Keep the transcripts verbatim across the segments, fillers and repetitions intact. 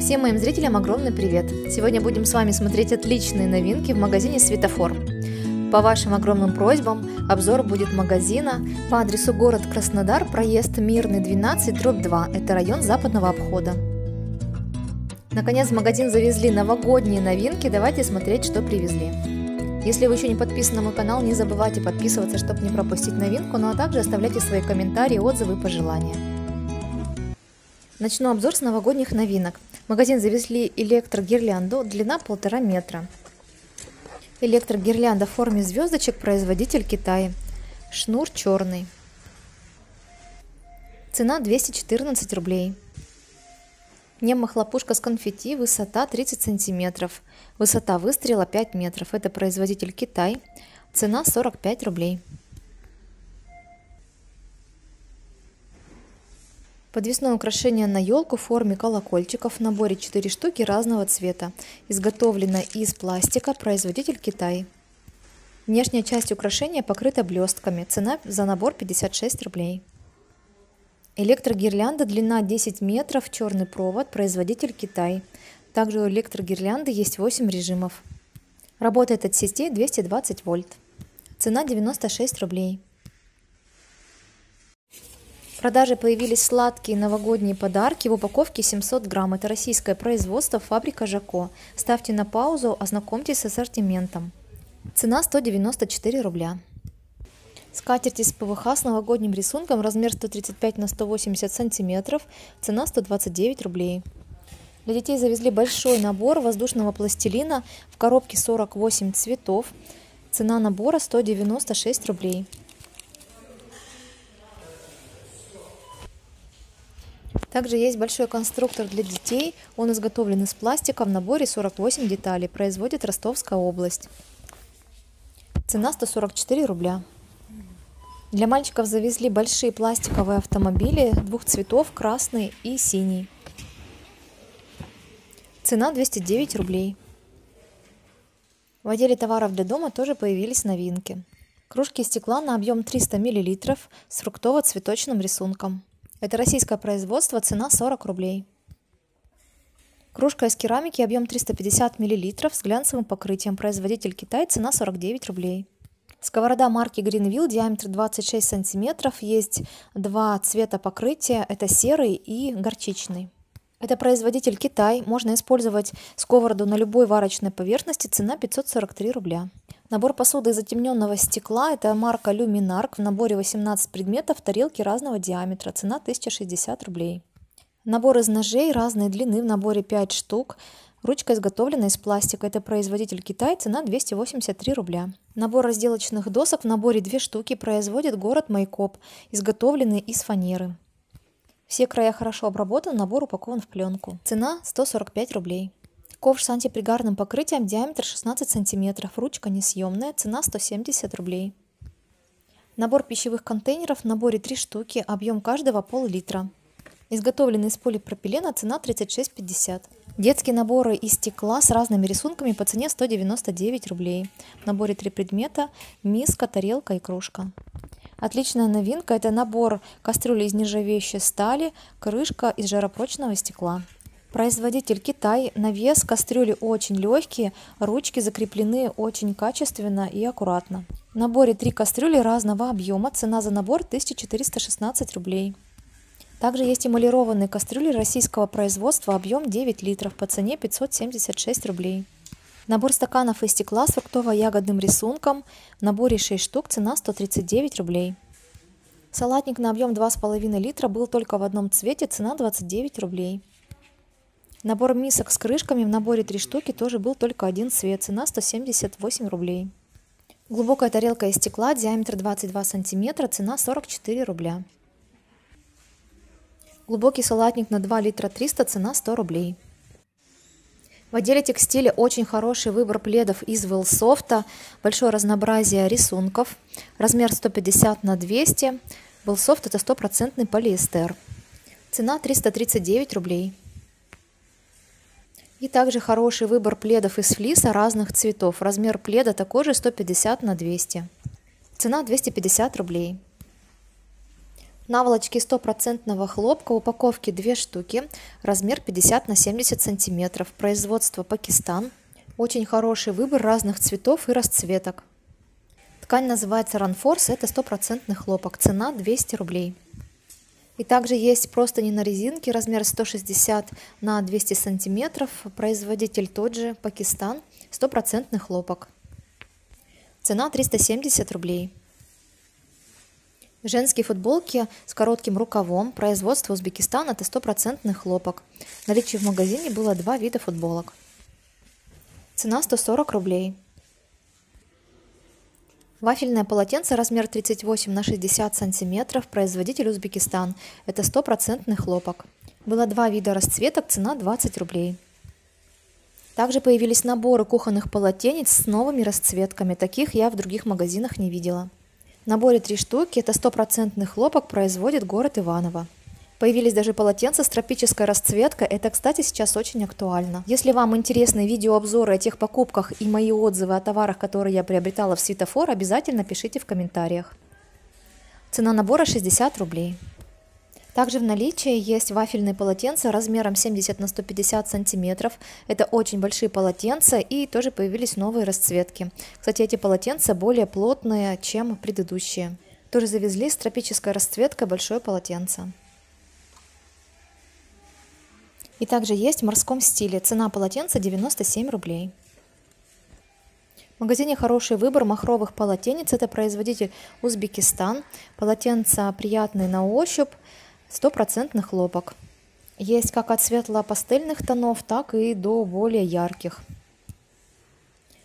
Всем моим зрителям огромный привет! Сегодня будем с вами смотреть отличные новинки в магазине «Светофор». По вашим огромным просьбам обзор будет магазина по адресу город Краснодар, проезд Мирный двенадцать дробь два, это район Западного обхода. Наконец в магазин завезли новогодние новинки, давайте смотреть, что привезли. Если вы еще не подписаны на мой канал, не забывайте подписываться, чтобы не пропустить новинку, ну а также оставляйте свои комментарии, отзывы и пожелания. Начну обзор с новогодних новинок. В магазин завезли электрогирлянду, длина полтора метра. Электрогирлянда в форме звездочек, производитель Китая. Шнур черный. Цена двести четырнадцать рублей. Немохлопушка с конфетти, высота тридцать сантиметров. Высота выстрела пять метров. Это производитель Китай. Цена сорок пять рублей. Подвесное украшение на елку в форме колокольчиков в наборе четыре штуки разного цвета. Изготовлено из пластика, производитель Китай. Внешняя часть украшения покрыта блестками. Цена за набор пятьдесят шесть рублей. Электрогирлянда, длина десять метров, черный провод, производитель Китай. Также у электрогирлянды есть восемь режимов. Работает от сетей двести двадцать вольт. Цена девяносто шесть рублей. В продаже появились сладкие новогодние подарки в упаковке семьсот грамм. Это российское производство, фабрика Жако. Ставьте на паузу, ознакомьтесь с ассортиментом. Цена сто девяносто четыре рубля. Скатерти из ПВХ с новогодним рисунком, размер сто тридцать пять на сто восемьдесят сантиметров, цена сто двадцать девять рублей. Для детей завезли большой набор воздушного пластилина, в коробке сорок восемь цветов. Цена набора сто девяносто шесть рублей. Также есть большой конструктор для детей, он изготовлен из пластика, в наборе сорок восемь деталей, производит Ростовская область. Цена сто сорок четыре рубля. Для мальчиков завезли большие пластиковые автомобили двух цветов, красный и синий. Цена двести девять рублей. В отделе товаров для дома тоже появились новинки. Кружки стекла на объем триста миллилитров с фруктово-цветочным рисунком. Это российское производство, цена сорок рублей. Кружка из керамики, объем триста пятьдесят миллилитров с глянцевым покрытием. Производитель Китай, цена сорок девять рублей. Сковорода марки Гринвил, диаметр двадцать шесть сантиметров. Есть два цвета покрытия, это серый и горчичный. Это производитель Китай. Можно использовать сковороду на любой варочной поверхности. Цена пятьсот сорок три рубля. Набор посуды из затемненного стекла. Это марка Люминарк. В наборе восемнадцать предметов, тарелки разного диаметра. Цена тысяча шестьдесят рублей. Набор из ножей разной длины. В наборе пять штук. Ручка изготовлена из пластика. Это производитель Китай. Цена двести восемьдесят три рубля. Набор разделочных досок. В наборе две штуки. Производит город Майкоп. Изготовлены из фанеры. Все края хорошо обработаны, набор упакован в пленку. Цена сто сорок пять рублей. Ковш с антипригарным покрытием, диаметр шестнадцать сантиметров, ручка несъемная, цена сто семьдесят рублей. Набор пищевых контейнеров, в наборе три штуки, объем каждого пол-литра. Изготовлены из полипропилена, цена тридцать шесть пятьдесят. Детские наборы из стекла с разными рисунками по цене сто девяносто девять рублей. В наборе три предмета, миска, тарелка и кружка. Отличная новинка – это набор кастрюли из нержавеющей стали, крышка из жаропрочного стекла. Производитель Китай. На вес кастрюли очень легкие, ручки закреплены очень качественно и аккуратно. В наборе три кастрюли разного объема, цена за набор тысяча четыреста шестнадцать рублей. Также есть эмалированные кастрюли российского производства, объем девять литров, по цене пятьсот семьдесят шесть рублей. Набор стаканов из стекла с фруктово-ягодным рисунком, в наборе шесть штук, цена сто тридцать девять рублей. Салатник на объем два с половиной литра был только в одном цвете, цена двадцать девять рублей. Набор мисок с крышками, в наборе три штуки, тоже был только один цвет, цена сто семьдесят восемь рублей. Глубокая тарелка из стекла, диаметр двадцать два сантиметра, цена сорок четыре рубля. Глубокий салатник на два литра триста, цена сто рублей. В отделе текстиля очень хороший выбор пледов из Wellsoft, большое разнообразие рисунков, размер сто пятьдесят на двести, Wellsoft это сто процентов полиэстер, цена триста тридцать девять рублей. И также хороший выбор пледов из флиса разных цветов, размер пледа такой же сто пятьдесят на двести, цена двести пятьдесят рублей. наволочки стопроцентного хлопка, упаковки две штуки, размер пятьдесят на семьдесят сантиметров, производство Пакистан. Очень хороший выбор разных цветов и расцветок. Ткань называется Ранфорс, это стопроцентный хлопок, цена двести рублей. И также есть простыни на резинке, размер сто шестьдесят на двести сантиметров, производитель тот же, Пакистан, стопроцентный хлопок. Цена триста семьдесят рублей. Женские футболки с коротким рукавом, производство Узбекистан, это стопроцентный хлопок. Наличие в магазине было два вида футболок. Цена сто сорок рублей. Вафельное полотенце, размер тридцать восемь на шестьдесят сантиметров, производитель Узбекистан. Это стопроцентный хлопок. Было два вида расцветок, цена двадцать рублей. Также появились наборы кухонных полотенец с новыми расцветками. Таких я в других магазинах не видела. В наборе три штуки, это стопроцентный хлопок, производит город Иваново. Появились даже полотенца с тропической расцветкой, это, кстати, сейчас очень актуально. Если вам интересны видеообзоры о тех покупках и мои отзывы о товарах, которые я приобретала в Светофор, обязательно пишите в комментариях. Цена набора шестьдесят рублей. Также в наличии есть вафельные полотенца размером семьдесят на сто пятьдесят сантиметров. Это очень большие полотенца, и тоже появились новые расцветки. Кстати, эти полотенца более плотные, чем предыдущие. Тоже завезли с тропической расцветкой большое полотенце. И также есть в морском стиле. Цена полотенца девяносто семь рублей. В магазине хороший выбор махровых полотенец. Это производитель Узбекистан. Полотенца приятные на ощупь, стопроцентный хлопок. Есть как от светло-пастельных тонов, так и до более ярких.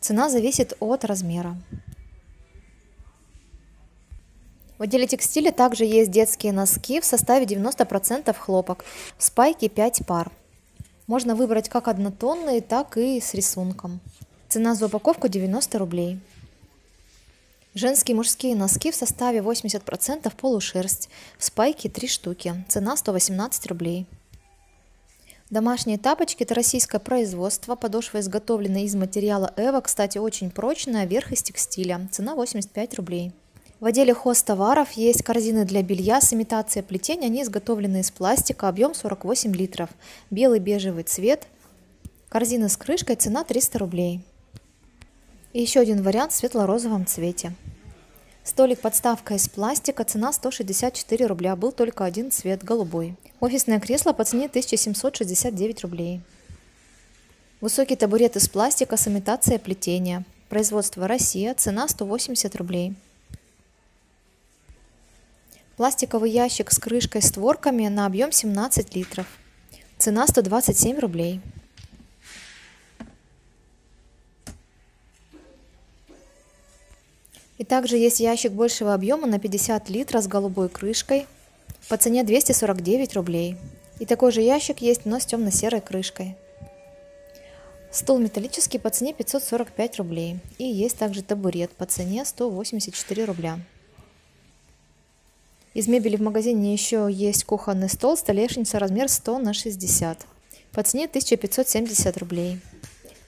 Цена зависит от размера. В отделе текстиля также есть детские носки в составе девяносто процентов хлопок. В спайке пять пар. Можно выбрать как однотонные, так и с рисунком. Цена за упаковку девяносто рублей. Женские и мужские носки в составе восемьдесят процентов полушерсть. В спайке три штуки. Цена сто восемнадцать рублей. Домашние тапочки – это российское производство. Подошва изготовлена из материала Эва. Кстати, очень прочная, верх из текстиля. Цена восемьдесят пять рублей. В отделе хозтоваров есть корзины для белья с имитацией плетения, они изготовлены из пластика, объем сорок восемь литров, белый бежевый цвет, корзины с крышкой, цена триста рублей. И еще один вариант в светло-розовом цвете. Столик-подставка из пластика, цена сто шестьдесят четыре рубля, был только один цвет, голубой. Офисное кресло по цене тысяча семьсот шестьдесят девять рублей. Высокий табурет из пластика с имитацией плетения, производство Россия, цена сто восемьдесят рублей. Пластиковый ящик с крышкой с створками на объем семнадцать литров. Цена сто двадцать семь рублей. И также есть ящик большего объема на пятьдесят литров с голубой крышкой по цене двести сорок девять рублей. И такой же ящик есть, но с темно-серой крышкой. Стол металлический по цене пятьсот сорок пять рублей. И есть также табурет по цене сто восемьдесят четыре рубля. Из мебели в магазине еще есть кухонный стол, столешница, размер сто на шестьдесят, по цене тысяча пятьсот семьдесят рублей.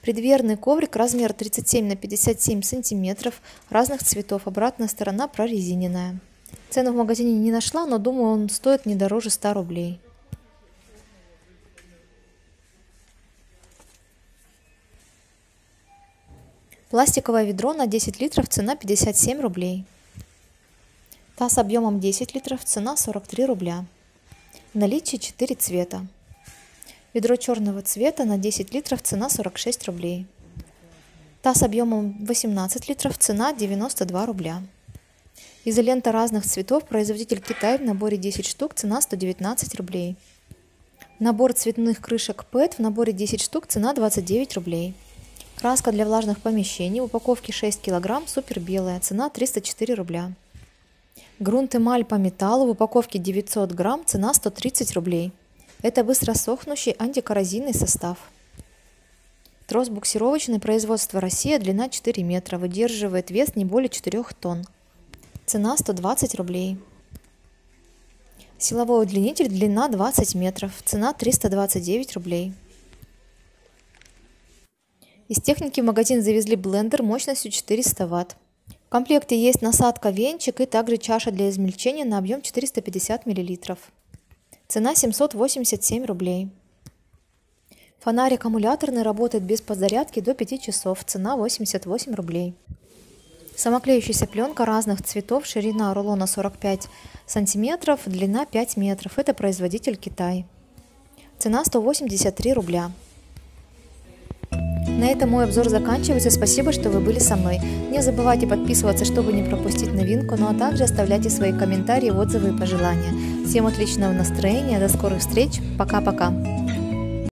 Преддверный коврик, размер тридцать семь на пятьдесят семь сантиметров, разных цветов, обратная сторона прорезиненная. Цену в магазине не нашла, но думаю, он стоит не дороже ста рублей. Пластиковое ведро на десять литров, цена пятьдесят семь рублей. Та с объемом десять литров, цена сорок три рубля. В наличии четыре цвета. Ведро черного цвета на десять литров, цена сорок шесть рублей. Та с объемом восемнадцать литров, цена девяносто два рубля. Изолента разных цветов, производитель Китай, в наборе десять штук, цена сто девятнадцать рублей. Набор цветных крышек ПЭТ в наборе десять штук, цена двадцать девять рублей. Краска для влажных помещений, упаковки шесть килограмм, супер белая, цена триста четыре рубля. Грунт эмаль по металлу в упаковке девятьсот грамм, цена сто тридцать рублей. Это быстросохнущий антикоррозийный состав. Трос буксировочный, производство Россия, длина четыре метра, выдерживает вес не более четырёх тонн. Цена сто двадцать рублей. Силовой удлинитель, длина двадцать метров, цена триста двадцать девять рублей. Из техники в магазин завезли блендер мощностью четыреста ватт. В комплекте есть насадка, венчик и также чаша для измельчения на объем четыреста пятьдесят миллилитров. Цена семьсот восемьдесят семь рублей. Фонарик аккумуляторный, работает без подзарядки до пяти часов. Цена восемьдесят восемь рублей. Самоклеющаяся пленка разных цветов. Ширина рулона сорок пять сантиметров, длина пять метров. Это производитель Китай. Цена сто восемьдесят три рубля. На этом мой обзор заканчивается. Спасибо, что вы были со мной. Не забывайте подписываться, чтобы не пропустить новинку, ну а также оставляйте свои комментарии, отзывы и пожелания. Всем отличного настроения, до скорых встреч, пока-пока!